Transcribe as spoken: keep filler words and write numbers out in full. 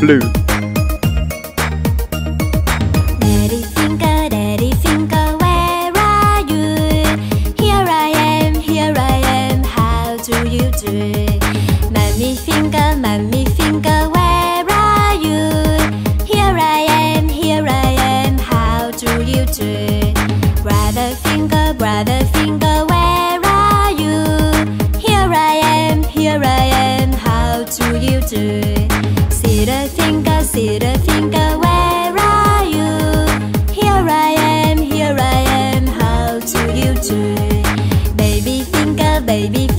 blue. Daddy Tinker, Daddy Tinker, where are you? Here I am, here I am, how do you do? Mummy Tinker, Mummy Tinker, where are you? Here I am, here I am, how do you do? Brother Tinker, Brother Tinker, where are you? Here I am, here I am, how do you do? Sitter Tinker, Sitter Tinker, where are you? Here I am, here I am, how do you do? Baby Tinker, Baby Tinker,